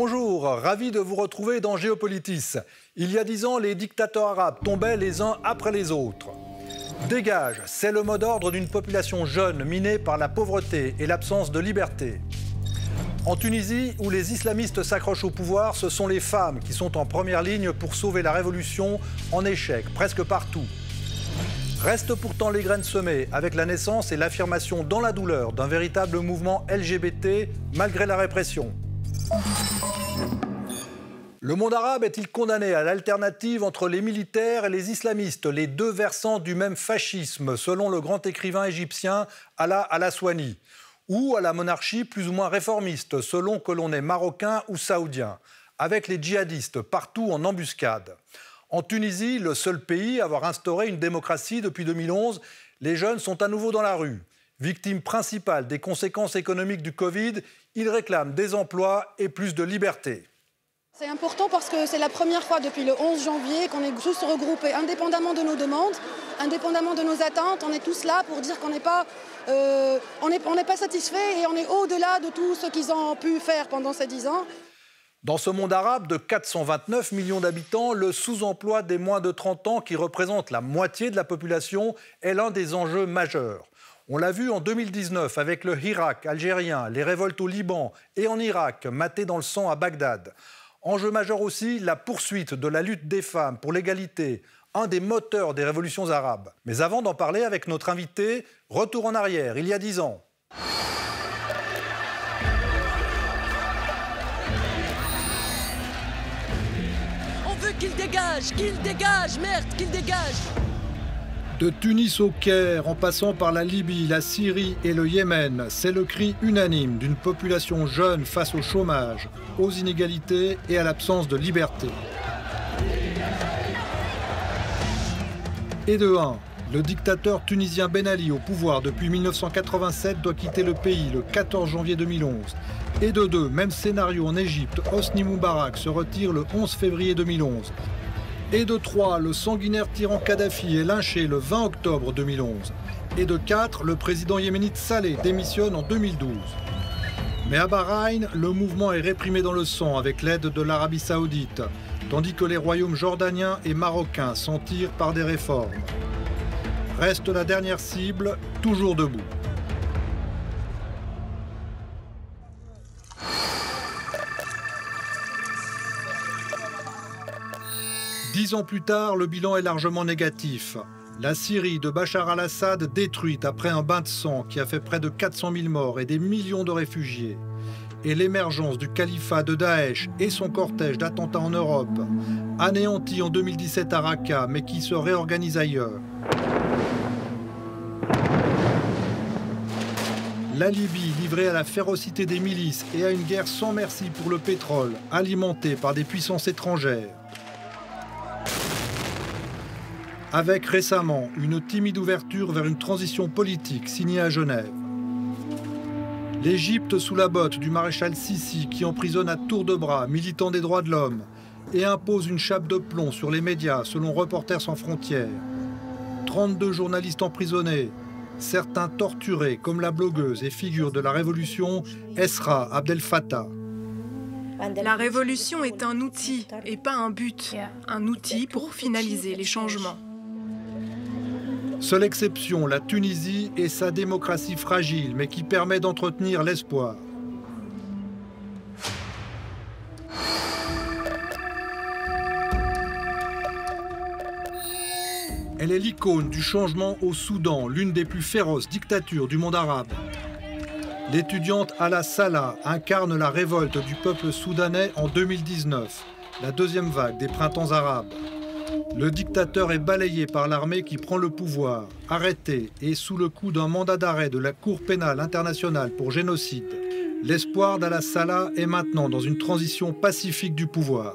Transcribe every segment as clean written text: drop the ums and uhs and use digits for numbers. Bonjour, ravi de vous retrouver dans Géopolitis. Il y a 10 ans, les dictateurs arabes tombaient les uns après les autres. Dégage, c'est le mot d'ordre d'une population jeune minée par la pauvreté et l'absence de liberté. En Tunisie, où les islamistes s'accrochent au pouvoir, ce sont les femmes qui sont en première ligne pour sauver la révolution en échec, presque partout. Restent pourtant les graines semées, avec la naissance et l'affirmation dans la douleur d'un véritable mouvement LGBT, malgré la répression. Le monde arabe est-il condamné à l'alternative entre les militaires et les islamistes, les deux versants du même fascisme, selon le grand écrivain égyptien Alaa Al Aswani, ou à la monarchie plus ou moins réformiste, selon que l'on est marocain ou saoudien, avec les djihadistes partout en embuscade. En Tunisie, le seul pays à avoir instauré une démocratie depuis 2011, les jeunes sont à nouveau dans la rue. Victimes principales des conséquences économiques du Covid, ils réclament des emplois et plus de liberté. C'est important parce que c'est la première fois depuis le 11 janvier qu'on est tous regroupés, indépendamment de nos demandes, indépendamment de nos attentes. On est tous là pour dire qu'on n'est pas, on n'est pas satisfait et on est au-delà de tout ce qu'ils ont pu faire pendant ces 10 ans. Dans ce monde arabe de 429 millions d'habitants, le sous-emploi des moins de 30 ans, qui représente la moitié de la population, est l'un des enjeux majeurs. On l'a vu en 2019 avec le hirak algérien, les révoltes au Liban et en Irak, matées dans le sang à Bagdad. Enjeu majeur aussi, la poursuite de la lutte des femmes pour l'égalité, un des moteurs des révolutions arabes. Mais avant d'en parler avec notre invité, retour en arrière, il y a 10 ans. Qu'il dégage, merde, qu'il dégage! De Tunis au Caire, en passant par la Libye, la Syrie et le Yémen, c'est le cri unanime d'une population jeune face au chômage, aux inégalités et à l'absence de liberté. Et de 1, le dictateur tunisien Ben Ali, au pouvoir depuis 1987, doit quitter le pays le 14 janvier 2011. Et de 2, même scénario en Égypte, Hosni Moubarak se retire le 11 février 2011. Et de 3, le sanguinaire tyran Kadhafi est lynché le 20 octobre 2011. Et de 4, le président yéménite Saleh démissionne en 2012. Mais à Bahreïn, le mouvement est réprimé dans le sang avec l'aide de l'Arabie saoudite, tandis que les royaumes jordaniens et marocains s'en tirent par des réformes. Reste la dernière cible, toujours debout. Dix ans plus tard, le bilan est largement négatif. La Syrie de Bachar al-Assad détruite après un bain de sang qui a fait près de 400 000 morts et des millions de réfugiés. Et l'émergence du califat de Daesh et son cortège d'attentats en Europe, anéanti en 2017 à Raqqa, mais qui se réorganise ailleurs. La Libye, livrée à la férocité des milices et à une guerre sans merci pour le pétrole, alimentée par des puissances étrangères. Avec récemment une timide ouverture vers une transition politique signée à Genève. L'Égypte sous la botte du maréchal Sissi qui emprisonne à tour de bras militants des droits de l'homme et impose une chape de plomb sur les médias selon Reporters sans frontières. 32 journalistes emprisonnés, certains torturés comme la blogueuse et figure de la révolution Esra Abdel Fattah. La révolution est un outil et pas un but, un outil pour finaliser les changements. Seule exception, la Tunisie et sa démocratie fragile, mais qui permet d'entretenir l'espoir. Elle est l'icône du changement au Soudan, l'une des plus féroces dictatures du monde arabe. L'étudiante Ala Salah incarne la révolte du peuple soudanais en 2019, la deuxième vague des printemps arabes. Le dictateur est balayé par l'armée qui prend le pouvoir, arrêté et sous le coup d'un mandat d'arrêt de la Cour pénale internationale pour génocide. L'espoir d'Ala Salah est maintenant dans une transition pacifique du pouvoir.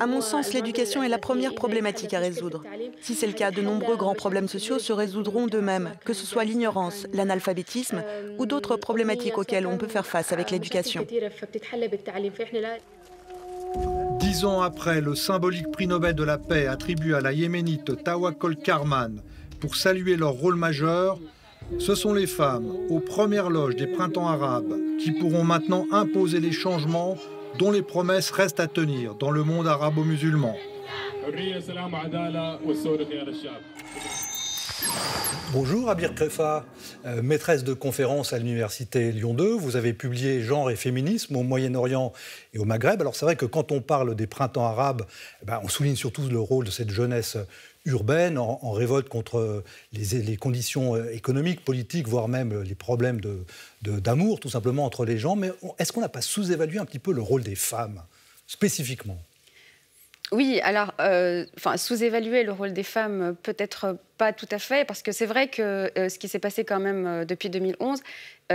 À mon sens, l'éducation est la première problématique à résoudre. Si c'est le cas, de nombreux grands problèmes sociaux se résoudront d'eux-mêmes, que ce soit l'ignorance, l'analphabétisme ou d'autres problématiques auxquelles on peut faire face avec l'éducation. 10 ans après, le symbolique prix Nobel de la paix attribué à la yéménite Tawakol Karman pour saluer leur rôle majeur, Ce sont les femmes, aux premières loges des printemps arabes, qui pourront maintenant imposer les changements dont les promesses restent à tenir dans le monde arabo-musulman. Bonjour Abir Kréfa, maîtresse de conférence à l'université Lyon 2. Vous avez publié Genre et féminisme au Moyen-Orient et au Maghreb. Alors c'est vrai que quand on parle des printemps arabes, on souligne surtout le rôle de cette jeunesse urbaine en révolte contre les conditions économiques, politiques, voire même les problèmes d'amour tout simplement entre les gens. Mais est-ce qu'on n'a pas sous-évalué un petit peu le rôle des femmes spécifiquement ? Oui, alors, sous-évaluer le rôle des femmes, peut-être pas tout à fait, parce que c'est vrai que ce qui s'est passé quand même depuis 2011,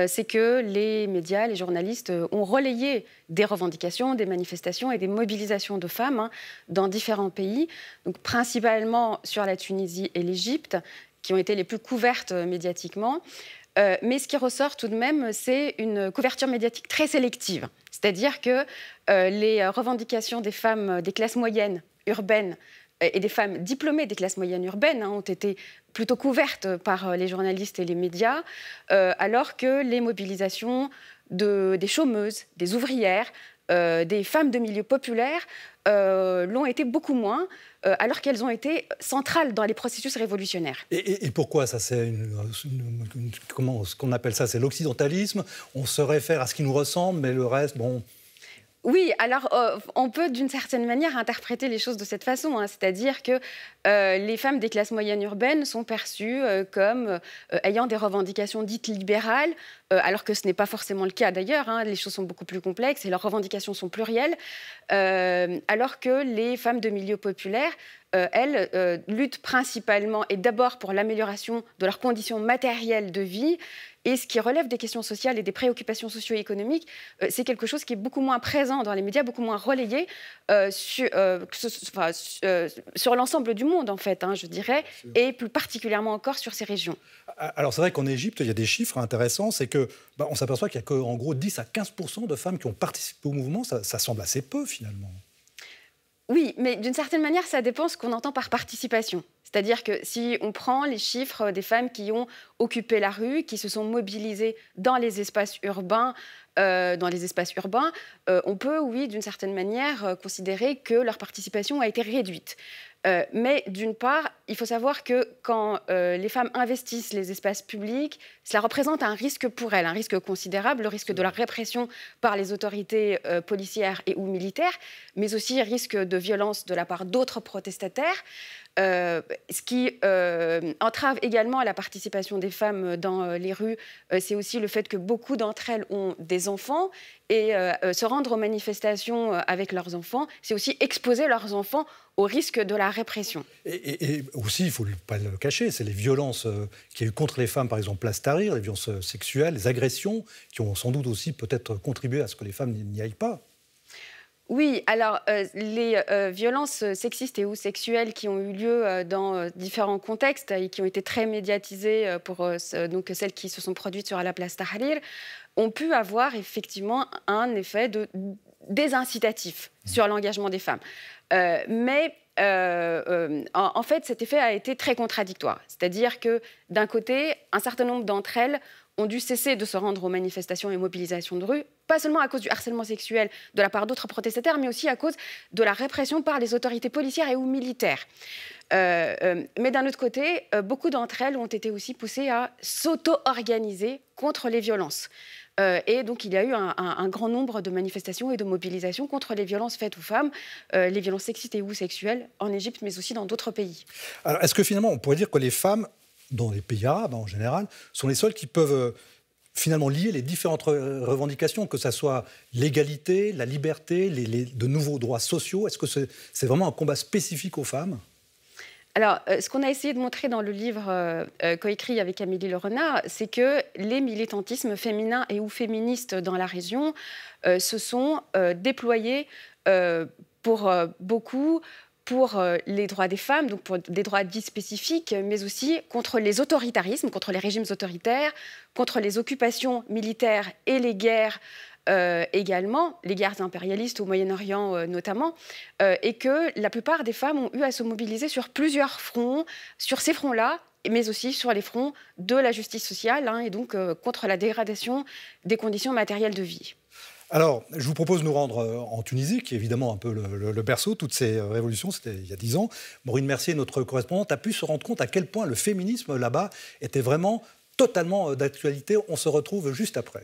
c'est que les médias, les journalistes ont relayé des revendications, des manifestations et des mobilisations de femmes dans différents pays, donc principalement sur la Tunisie et l'Égypte, qui ont été les plus couvertes médiatiquement. Mais ce qui ressort tout de même, c'est une couverture médiatique très sélective. C'est-à-dire que les revendications des femmes des classes moyennes urbaines et des femmes diplômées des classes moyennes urbaines ont été plutôt couvertes par les journalistes et les médias, alors que les mobilisations des chômeuses, des ouvrières, des femmes de milieux populaires l'ont été beaucoup moins, alors qu'elles ont été centrales dans les processus révolutionnaires. Et pourquoi ça, c'est comment ce qu'on appelle ça, c'est l'occidentalisme. On se réfère à ce qui nous ressemble, mais le reste, bon. Oui, alors on peut d'une certaine manière interpréter les choses de cette façon, c'est-à-dire que les femmes des classes moyennes urbaines sont perçues comme ayant des revendications dites libérales, alors que ce n'est pas forcément le cas d'ailleurs, les choses sont beaucoup plus complexes et leurs revendications sont plurielles, alors que les femmes de milieux populaires, elles luttent principalement et d'abord pour l'amélioration de leurs conditions matérielles de vie. Et ce qui relève des questions sociales et des préoccupations socio-économiques, c'est quelque chose qui est beaucoup moins présent dans les médias, beaucoup moins relayé sur l'ensemble du monde, en fait, je dirais, et plus particulièrement encore sur ces régions. Alors c'est vrai qu'en Égypte, il y a des chiffres intéressants, c'est qu'on s'aperçoit qu'il n'y a qu'en gros 10 à 15% de femmes qui ont participé au mouvement, ça semble assez peu finalement. Oui, mais d'une certaine manière, ça dépend de ce qu'on entend par participation. C'est-à-dire que si on prend les chiffres des femmes qui ont occupé la rue, qui se sont mobilisées dans les espaces urbains, on peut, oui, d'une certaine manière, considérer que leur participation a été réduite. Mais d'une part, il faut savoir que quand les femmes investissent les espaces publics, cela représente un risque pour elles, un risque considérable, le risque de la répression par les autorités policières et ou militaires, mais aussi risque de violence de la part d'autres protestataires, ce qui entrave également la participation des femmes dans les rues, c'est aussi le fait que beaucoup d'entre elles ont des enfants et se rendre aux manifestations avec leurs enfants, c'est aussi exposer leurs enfants au risque de la répression. Et aussi, il ne faut pas le cacher, c'est les violences qu'il y a eu contre les femmes, par exemple, place Tahrir, les violences sexuelles, les agressions, qui ont sans doute aussi peut-être contribué à ce que les femmes n'y aillent pas. Oui, alors les violences sexistes et ou sexuelles qui ont eu lieu dans différents contextes et qui ont été très médiatisées pour celles qui se sont produites sur la place Tahrir ont pu avoir effectivement un effet de désincitatif sur l'engagement des femmes. En fait, cet effet a été très contradictoire. C'est-à-dire que d'un côté, un certain nombre d'entre elles ont dû cesser de se rendre aux manifestations et mobilisations de rue, pas seulement à cause du harcèlement sexuel de la part d'autres protestataires, mais aussi à cause de la répression par les autorités policières et ou militaires. Mais d'un autre côté, beaucoup d'entre elles ont été aussi poussées à s'auto-organiser contre les violences. Et donc il y a eu un grand nombre de manifestations et de mobilisations contre les violences faites aux femmes, les violences sexistes et ou sexuelles en Égypte, mais aussi dans d'autres pays. Alors est-ce que finalement on pourrait dire que les femmes, dans les pays arabes en général, sont les seules qui peuvent finalement lier les différentes revendications, que ce soit l'égalité, la liberté, de nouveaux droits sociaux? Est-ce que c'est vraiment un combat spécifique aux femmes ? Alors, ce qu'on a essayé de montrer dans le livre coécrit avec Amélie Le Renard, c'est que les militantismes féminins et ou féministes dans la région se sont déployés pour beaucoup pour les droits des femmes, donc pour des droits dits spécifiques, mais aussi contre les autoritarismes, contre les régimes autoritaires, contre les occupations militaires et les guerres également, les guerres impérialistes au Moyen-Orient notamment, et que la plupart des femmes ont eu à se mobiliser sur plusieurs fronts, sur ces fronts-là, mais aussi sur les fronts de la justice sociale et donc contre la dégradation des conditions matérielles de vie. Alors, je vous propose de nous rendre en Tunisie, qui est évidemment un peu le berceau. Toutes ces révolutions, c'était il y a 10 ans. Maureen Mercier, notre correspondante, a pu se rendre compte à quel point le féminisme là-bas était vraiment totalement d'actualité. On se retrouve juste après.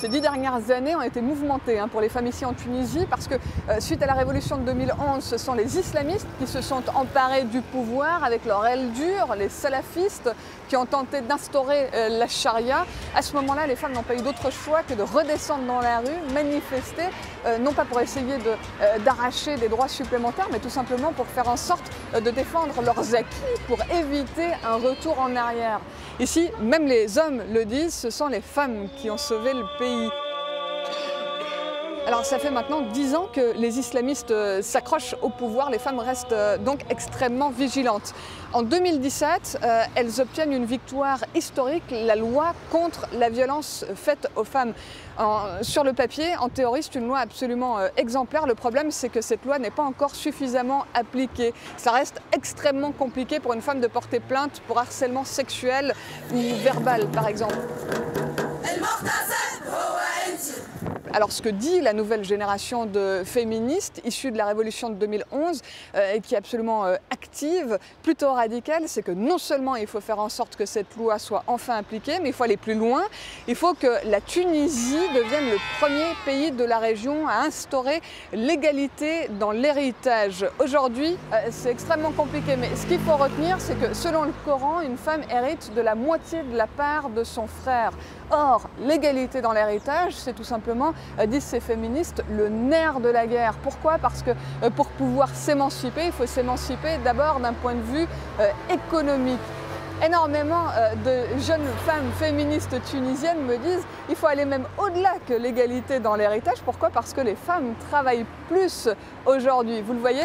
Ces 10 dernières années ont été mouvementées pour les femmes ici en Tunisie parce que suite à la révolution de 2011, ce sont les islamistes qui se sont emparés du pouvoir avec leur aile dure, les salafistes qui ont tenté d'instaurer la charia. À ce moment-là, les femmes n'ont pas eu d'autre choix que de redescendre dans la rue, manifester, non pas pour essayer d'arracher des droits supplémentaires, mais tout simplement pour faire en sorte de défendre leurs acquis, pour éviter un retour en arrière. Ici, même les hommes le disent, ce sont les femmes qui ont sauvé le pays. Alors ça fait maintenant 10 ans que les islamistes s'accrochent au pouvoir, les femmes restent donc extrêmement vigilantes. En 2017, elles obtiennent une victoire historique, la loi contre la violence faite aux femmes. Sur le papier, en théorie, c'est une loi absolument exemplaire. Le problème, c'est que cette loi n'est pas encore suffisamment appliquée. Ça reste extrêmement compliqué pour une femme de porter plainte pour harcèlement sexuel ou verbal, par exemple. Alors ce que dit la nouvelle génération de féministes issue de la révolution de 2011 et qui est absolument active, plutôt radicale, c'est que non seulement il faut faire en sorte que cette loi soit enfin appliquée, mais il faut aller plus loin. Il faut que la Tunisie devienne le premier pays de la région à instaurer l'égalité dans l'héritage. Aujourd'hui, c'est extrêmement compliqué, mais ce qu'il faut retenir, c'est que selon le Coran, une femme hérite de la moitié de la part de son frère. Or, l'égalité dans l'héritage, c'est tout simplement, disent ces féministes, le nerf de la guerre. Pourquoi? Parce que pour pouvoir s'émanciper, il faut s'émanciper d'abord d'un point de vue économique. Énormément de jeunes femmes féministes tunisiennes me disent qu'il faut aller même au-delà que l'égalité dans l'héritage. Pourquoi? Parce que les femmes travaillent plus aujourd'hui. Vous le voyez,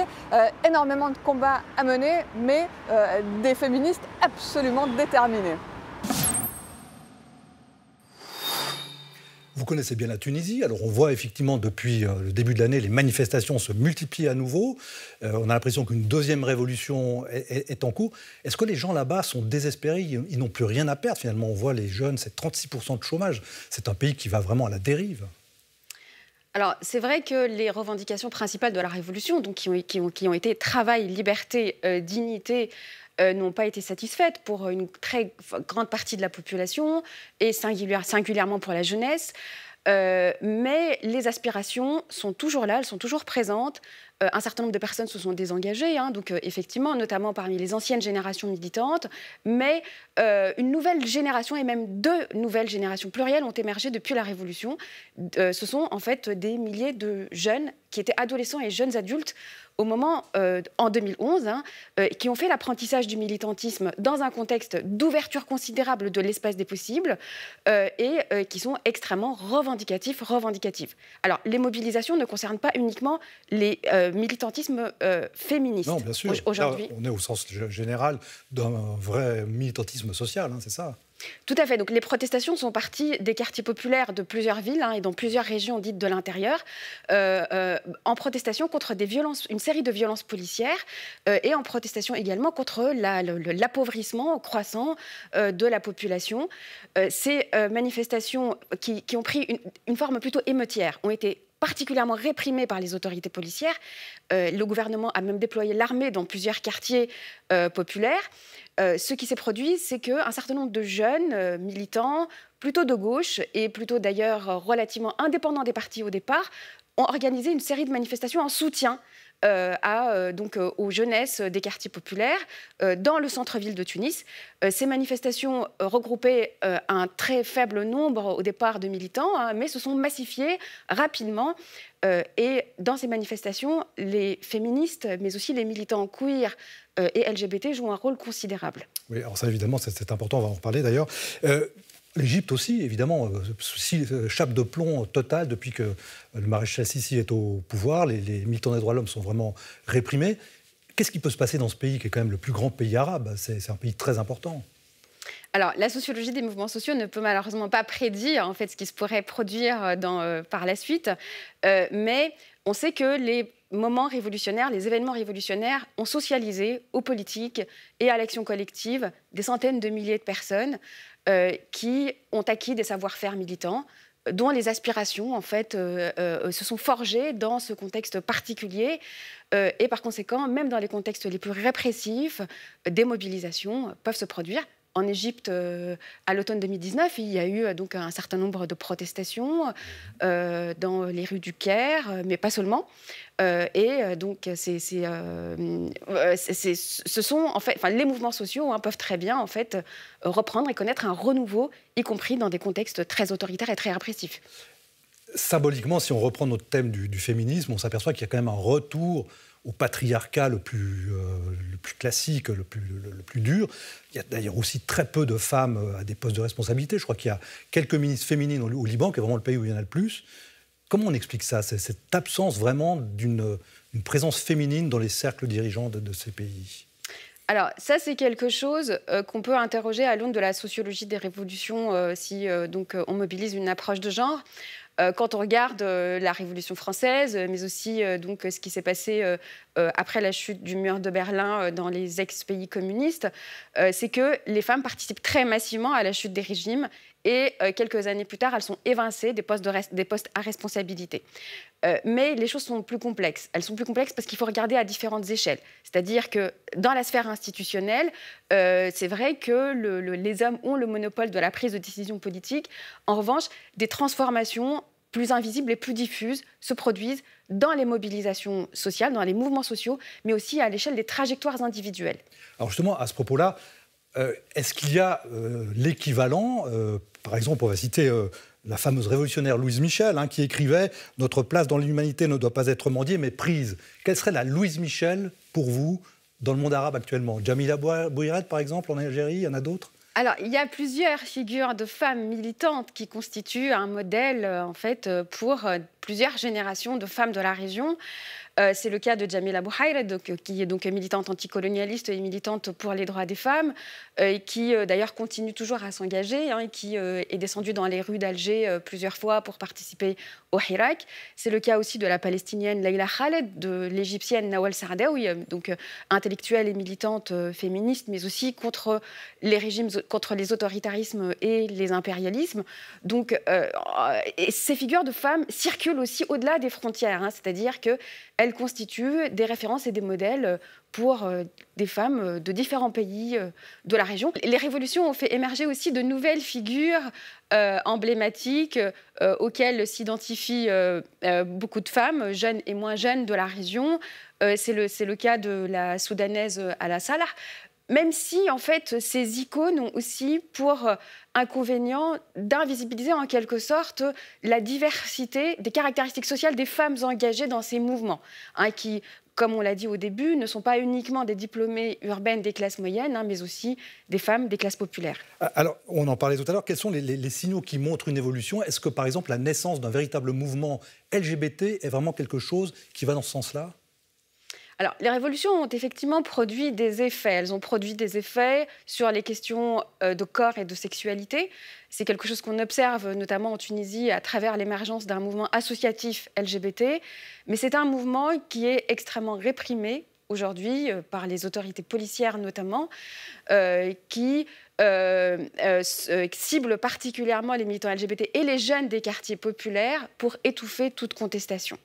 énormément de combats à mener, mais des féministes absolument déterminées. Vous connaissez bien la Tunisie, alors on voit effectivement depuis le début de l'année les manifestations se multiplient à nouveau, on a l'impression qu'une deuxième révolution est en cours. Est-ce que les gens là-bas sont désespérés, ils n'ont plus rien à perdre finalement? On voit les jeunes, c'est 36% de chômage, c'est un pays qui va vraiment à la dérive. Alors, c'est vrai que les revendications principales de la révolution, donc qui ont été travail, liberté, dignité, n'ont pas été satisfaites pour une très grande partie de la population et singulièrement pour la jeunesse. Mais les aspirations sont toujours là, elles sont toujours présentes. Un certain nombre de personnes se sont désengagées, donc effectivement, notamment parmi les anciennes générations militantes, mais une nouvelle génération et même 2 nouvelles générations plurielles ont émergé depuis la Révolution. Ce sont en fait des milliers de jeunes qui étaient adolescents et jeunes adultes au moment, en 2011, qui ont fait l'apprentissage du militantisme dans un contexte d'ouverture considérable de l'espace des possibles et qui sont extrêmement revendicatives. Alors, les mobilisations ne concernent pas uniquement les militantismes féministes. Non, bien sûr. Aujourd'hui, on est au sens général d'un vrai militantisme social, c'est ça? Tout à fait. Donc, les protestations sont parties des quartiers populaires de plusieurs villes et dans plusieurs régions dites de l'intérieur, en protestation contre des violences, une série de violences policières et en protestation également contre l'appauvrissement croissant de la population. Ces manifestations qui ont pris une forme plutôt émeutière ont été particulièrement réprimée par les autorités policières. Le gouvernement a même déployé l'armée dans plusieurs quartiers populaires. Ce qui s'est produit, c'est qu'un certain nombre de jeunes militants, plutôt de gauche et plutôt d'ailleurs relativement indépendants des partis au départ, ont organisé une série de manifestations en soutien aux jeunesses des quartiers populaires dans le centre-ville de Tunis. Ces manifestations regroupaient un très faible nombre au départ de militants, mais se sont massifiées rapidement. Et dans ces manifestations, les féministes, mais aussi les militants queer et LGBT jouent un rôle considérable. Oui, alors ça évidemment, c'est important, on va en reparler d'ailleurs. L'Égypte aussi, évidemment, chape de plomb totale depuis que le maréchal Sissi est au pouvoir. Les militants des droits de l'homme sont vraiment réprimés. Qu'est-ce qui peut se passer dans ce pays qui est quand même le plus grand pays arabe? C'est un pays très important. Alors, la sociologie des mouvements sociaux ne peut malheureusement pas prédire en fait, ce qui se pourrait produire par la suite. Mais on sait que les moments révolutionnaires, les événements révolutionnaires ont socialisé aux politiques et à l'action collective des centaines de milliers de personnes qui ont acquis des savoir-faire militants, dont les aspirations en fait, se sont forgées dans ce contexte particulier et par conséquent, même dans les contextes les plus répressifs, des mobilisations peuvent se produire. En Égypte, à l'automne 2019, il y a eu donc un certain nombre de protestations dans les rues du Caire, mais pas seulement. Et donc, ce sont en fait, les mouvements sociaux peuvent très bien en fait reprendre et connaître un renouveau, y compris dans des contextes très autoritaires et très répressifs. Symboliquement, si on reprend notre thème du féminisme, on s'aperçoit qu'il y a quand même un retour au patriarcat le plus classique, le plus dur. Il y a d'ailleurs aussi très peu de femmes à des postes de responsabilité. Je crois qu'il y a quelques ministres féminines au Liban, qui est vraiment le pays où il y en a le plus. Comment on explique ça, cette absence vraiment d'une présence féminine dans les cercles dirigeants de ces pays ? Alors, ça, c'est quelque chose qu'on peut interroger à l'aune de la sociologie des révolutions si donc, on mobilise une approche de genre. Quand on regarde la Révolution française, mais aussi donc, ce qui s'est passé après la chute du mur de Berlin dans les ex-pays communistes, c'est que les femmes participent très massivement à la chute des régimes et quelques années plus tard, elles sont évincées des postes à responsabilité. Mais les choses sont plus complexes. Elles sont plus complexes parce qu'il faut regarder à différentes échelles. C'est-à-dire que dans la sphère institutionnelle, c'est vrai que les hommes ont le monopole de la prise de décision politique. En revanche, des transformations plus invisibles et plus diffuses se produisent dans les mobilisations sociales, dans les mouvements sociaux, mais aussi à l'échelle des trajectoires individuelles. Alors justement, à ce propos-là, est-ce qu'il y a l'équivalent, par exemple, on va citer la fameuse révolutionnaire Louise Michel, qui écrivait « Notre place dans l'humanité ne doit pas être mendiée, mais prise ». Quelle serait la Louise Michel, pour vous, dans le monde arabe actuellement? Jamila Bouhired, par exemple, en Algérie, il y en a d'autres? Alors, il y a plusieurs figures de femmes militantes qui constituent un modèle, en fait, pour plusieurs générations de femmes de la région. C'est le cas de Jamila Bouhired, qui est donc militante anticolonialiste et militante pour les droits des femmes, et qui d'ailleurs continue toujours à s'engager, et qui est descendue dans les rues d'Alger plusieurs fois pour participer au Hirak. C'est le cas aussi de la palestinienne Layla Khaled, de l'égyptienne Nawal Saradeoui, donc intellectuelle et militante féministe, mais aussi contre les régimes, contre les autoritarismes et les impérialismes. Donc, et ces figures de femmes circulent aussi au-delà des frontières, c'est-à-dire que elles constituent des références et des modèles pour des femmes de différents pays de la région. Les révolutions ont fait émerger aussi de nouvelles figures emblématiques auxquelles s'identifient beaucoup de femmes, jeunes et moins jeunes de la région. C'est le cas de la Soudanaise Ala Salah. Même si, en fait, ces icônes ont aussi pour inconvénient d'invisibiliser en quelque sorte la diversité des caractéristiques sociales des femmes engagées dans ces mouvements, qui, comme on l'a dit au début, ne sont pas uniquement des diplômées urbaines des classes moyennes, mais aussi des femmes des classes populaires. Alors, on en parlait tout à l'heure, quels sont les signaux qui montrent une évolution? Est-ce que, par exemple, la naissance d'un véritable mouvement LGBT est vraiment quelque chose qui va dans ce sens-là? Alors, les révolutions ont effectivement produit des effets. Elles ont produit des effets sur les questions de corps et de sexualité. C'est quelque chose qu'on observe notamment en Tunisie à travers l'émergence d'un mouvement associatif LGBT. Mais c'est un mouvement qui est extrêmement réprimé aujourd'hui par les autorités policières notamment, qui ciblent particulièrement les militants LGBT et les jeunes des quartiers populaires pour étouffer toute contestation.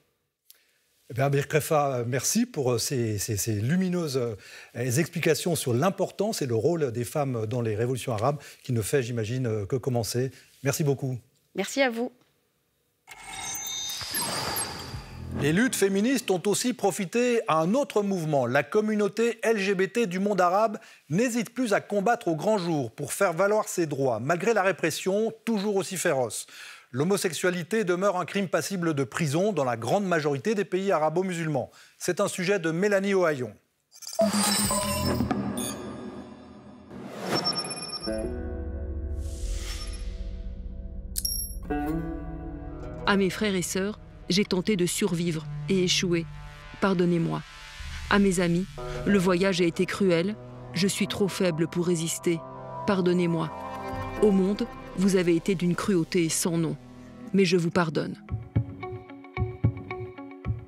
Abir Kréfa, merci pour ces lumineuses explications sur l'importance et le rôle des femmes dans les révolutions arabes, qui ne fait, j'imagine, que commencer. Merci beaucoup. Merci à vous. Les luttes féministes ont aussi profité à un autre mouvement. La communauté LGBT du monde arabe n'hésite plus à combattre au grand jour pour faire valoir ses droits, malgré la répression toujours aussi féroce. L'homosexualité demeure un crime passible de prison dans la grande majorité des pays arabo-musulmans. C'est un sujet de Mélanie Ohaillon. À mes frères et sœurs, j'ai tenté de survivre et échoué. Pardonnez-moi. À mes amis, le voyage a été cruel. Je suis trop faible pour résister. Pardonnez-moi. Au monde, vous avez été d'une cruauté sans nom. Mais je vous pardonne.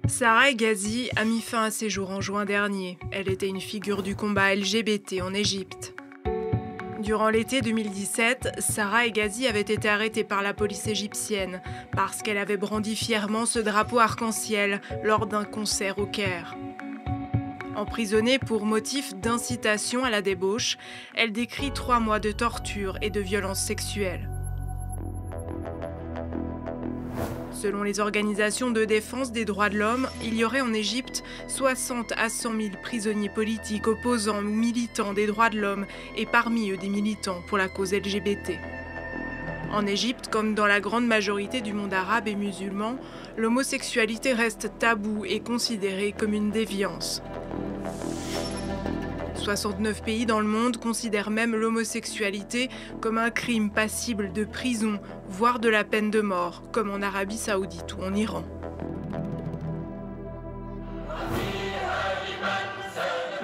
Sarah Hegazi a mis fin à ses jours en juin dernier. Elle était une figure du combat LGBT en Égypte. Durant l'été 2017, Sarah Hegazi avait été arrêtée par la police égyptienne parce qu'elle avait brandi fièrement ce drapeau arc-en-ciel lors d'un concert au Caire. Emprisonnée pour motif d'incitation à la débauche, elle décrit 3 mois de torture et de violences sexuelles. Selon les organisations de défense des droits de l'homme, il y aurait en Égypte 60 à 100 000 prisonniers politiques, opposants ou militants des droits de l'homme, et parmi eux des militants pour la cause LGBT. En Égypte, comme dans la grande majorité du monde arabe et musulman, l'homosexualité reste taboue et considérée comme une déviance. 69 pays dans le monde considèrent même l'homosexualité comme un crime passible de prison, voire de la peine de mort, comme en Arabie Saoudite ou en Iran.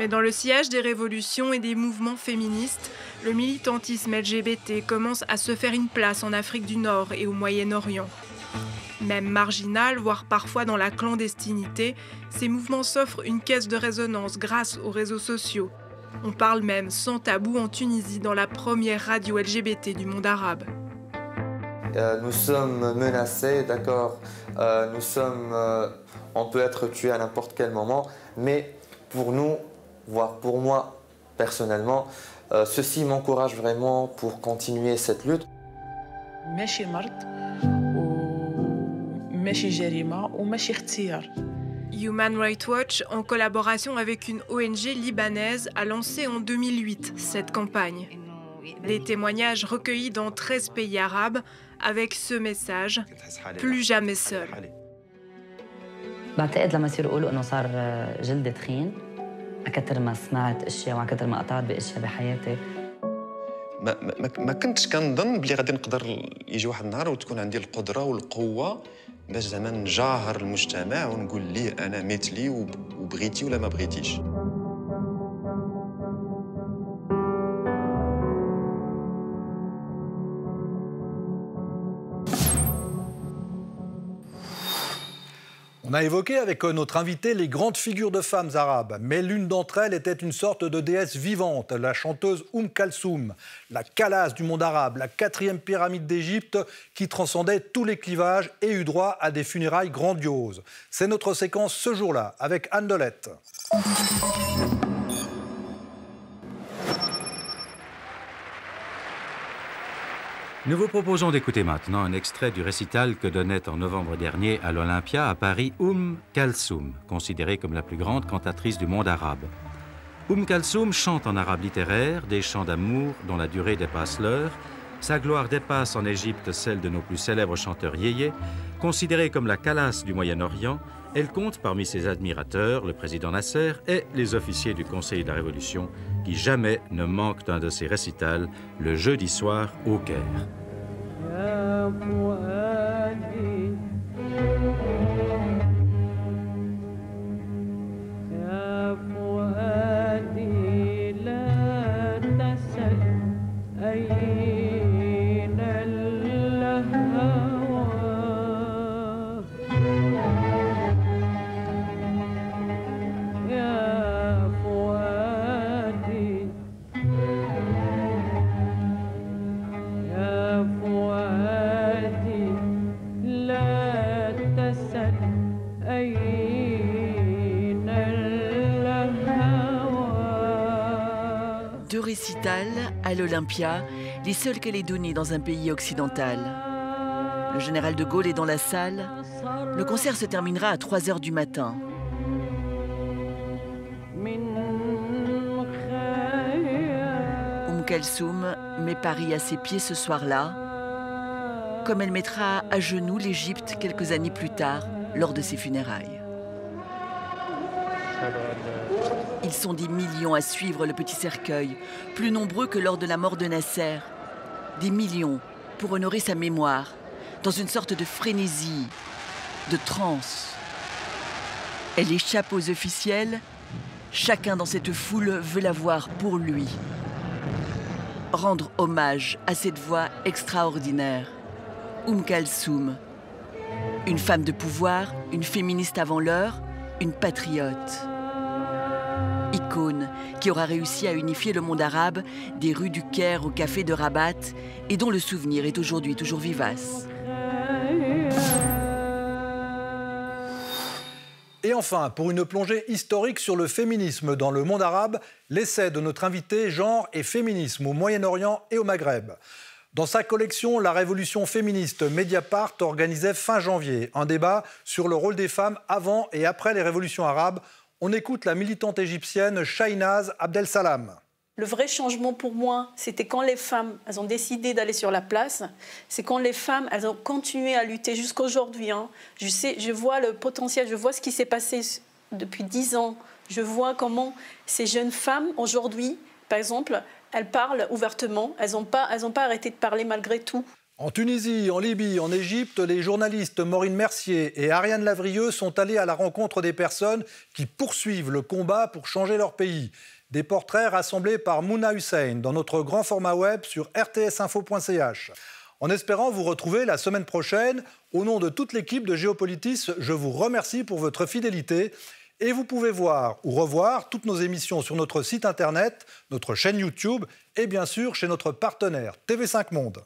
Mais dans le sillage des révolutions et des mouvements féministes, le militantisme LGBT commence à se faire une place en Afrique du Nord et au Moyen-Orient. Même marginales, voire parfois dans la clandestinité, ces mouvements s'offrent une caisse de résonance grâce aux réseaux sociaux. On parle même sans tabou en Tunisie, dans la première radio LGBT du monde arabe. Nous sommes menacés, d'accord, on peut être tué à n'importe quel moment, mais pour nous, voire pour moi personnellement, ceci m'encourage vraiment pour continuer cette lutte. Human Rights Watch, en collaboration avec une ONG libanaise, a lancé en 2008 cette campagne. Des témoignages recueillis dans 13 pays arabes avec ce message « Plus jamais seul ». On a évoqué avec notre invité les grandes figures de femmes arabes, mais l'une d'entre elles était une sorte de déesse vivante, la chanteuse Oum Kalthoum, la Calas du monde arabe, la 4e pyramide d'Égypte qui transcendait tous les clivages et eut droit à des funérailles grandioses. C'est notre séquence ce jour-là avec Anne Delette. Nous vous proposons d'écouter maintenant un extrait du récital que donnait en novembre dernier à l'Olympia à Paris Oum Kalthoum, considérée comme la plus grande cantatrice du monde arabe. Oum Kalthoum chante en arabe littéraire des chants d'amour dont la durée dépasse l'heure. Sa gloire dépasse en Égypte celle de nos plus célèbres chanteurs yéyés. Considérée comme la Calas du Moyen-Orient, elle compte parmi ses admirateurs le président Nasser et les officiers du Conseil de la Révolution qui jamais ne manquent d'un de ses récitals le jeudi soir au Caire. À l'Olympia, les seuls calédoniens dans un pays occidental. Le général de Gaulle est dans la salle. Le concert se terminera à 3 h du matin. Oum Kalthoum met Paris à ses pieds ce soir-là, comme elle mettra à genoux l'Égypte quelques années plus tard, lors de ses funérailles. Ils sont des millions à suivre le petit cercueil, plus nombreux que lors de la mort de Nasser. Des millions pour honorer sa mémoire, dans une sorte de frénésie, de transe. Elle échappe aux officiels. Chacun dans cette foule veut la voir pour lui. Rendre hommage à cette voix extraordinaire. Oum Kalthoum, Une femme de pouvoir, une féministe avant l'heure, une patriote. Icône qui aura réussi à unifier le monde arabe, des rues du Caire au café de Rabat, et dont le souvenir est aujourd'hui toujours vivace. Et enfin, pour une plongée historique sur le féminisme dans le monde arabe, l'essai de notre invité « Genre et féminisme au Moyen-Orient et au Maghreb ». Dans sa collection, la révolution féministe Mediapart organisait fin janvier un débat sur le rôle des femmes avant et après les révolutions arabes. On écoute la militante égyptienne Chahinaz Abdel Salam. Le vrai changement pour moi, c'était quand les femmes elles ont décidé d'aller sur la place, c'est quand les femmes elles ont continué à lutter jusqu'à aujourd'hui. Hein. Je vois le potentiel, je vois ce qui s'est passé depuis 10 ans. Je vois comment ces jeunes femmes, aujourd'hui, par exemple, elles parlent ouvertement, elles n'ont pas arrêté de parler malgré tout. En Tunisie, en Libye, en Égypte, les journalistes Maureen Mercier et Ariane Lavrieux sont allés à la rencontre des personnes qui poursuivent le combat pour changer leur pays. Des portraits rassemblés par Mouna Hussein dans notre grand format web sur rtsinfo.ch. En espérant vous retrouver la semaine prochaine, au nom de toute l'équipe de Géopolitis, je vous remercie pour votre fidélité. Et vous pouvez voir ou revoir toutes nos émissions sur notre site internet, notre chaîne YouTube et bien sûr chez notre partenaire TV5 Monde.